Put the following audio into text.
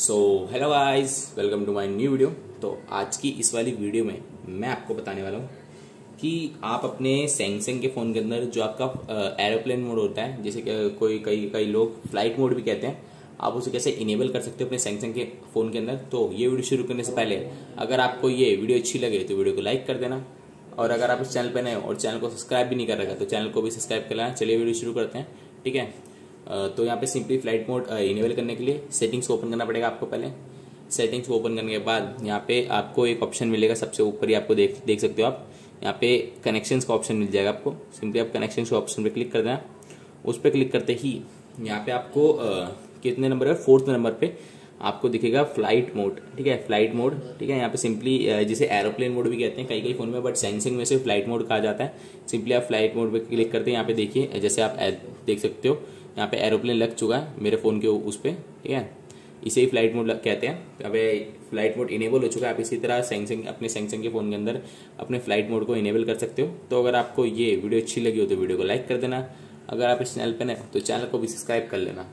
So hello guys, welcome to my new video. तो आज की इस वाली वीडियो में मैं आपको बताने वाला हूँ कि आप अपने सैमसंग के फ़ोन के अंदर जो आपका एरोप्लेन मोड होता है, जैसे कोई कई लोग फ्लाइट मोड भी कहते हैं, आप उसे कैसे इनेबल कर सकते हो अपने सैमसंग के फ़ोन के अंदर। तो ये वीडियो शुरू करने से पहले अगर आपको ये वीडियो अच्छी लगे तो वीडियो को लाइक कर देना, और अगर आप इस चैनल पर नए हो और चैनल को सब्सक्राइब भी नहीं कर रखा तो चैनल को भी सब्सक्राइब कर लेना। चलिए वीडियो शुरू करते हैं, ठीक है। तो यहाँ पे सिंपली फ्लाइट मोड इनेबल करने के लिए सेटिंग्स को ओपन करना पड़ेगा आपको। पहले सेटिंग्स को ओपन करने के बाद यहाँ पे आपको एक ऑप्शन मिलेगा, सबसे ऊपर ही आपको देख सकते हो आप। यहाँ पे कनेक्शंस का ऑप्शन मिल जाएगा आपको, सिंपली आप कनेक्शंस के ऑप्शन पे क्लिक कर देना। उस पर क्लिक करते ही यहाँ पे आपको कितने नंबर है, फोर्थ नंबर पर आपको दिखेगा फ्लाइट मोड, ठीक है, फ्लाइट मोड, ठीक है। यहाँ पे सिंपली जिसे एरोप्लेन मोड भी कहते हैं कई फ़ोन में, बट सैमसंग में से फ्लाइट मोड कहा जाता है। सिंपली आप फ्लाइट मोड पे क्लिक करते हैं, यहाँ पे देखिए, जैसे आप देख सकते हो यहाँ पे एरोप्लेन लग चुका है मेरे फ़ोन के उस पर, ठीक है, इसे ही फ्लाइट मोड कहते हैं। अब फ्लाइट मोड इनेबल हो चुका है। आप इसी तरह सैमसंग अपने सैमसंग के फ़ोन के अंदर अपने फ्लाइट मोड को इनेबल कर सकते हो। तो अगर आपको ये वीडियो अच्छी लगी हो तो वीडियो को लाइक कर देना, अगर आप इस चैनल पर नए हो तो चैनल को भी सब्सक्राइब कर लेना।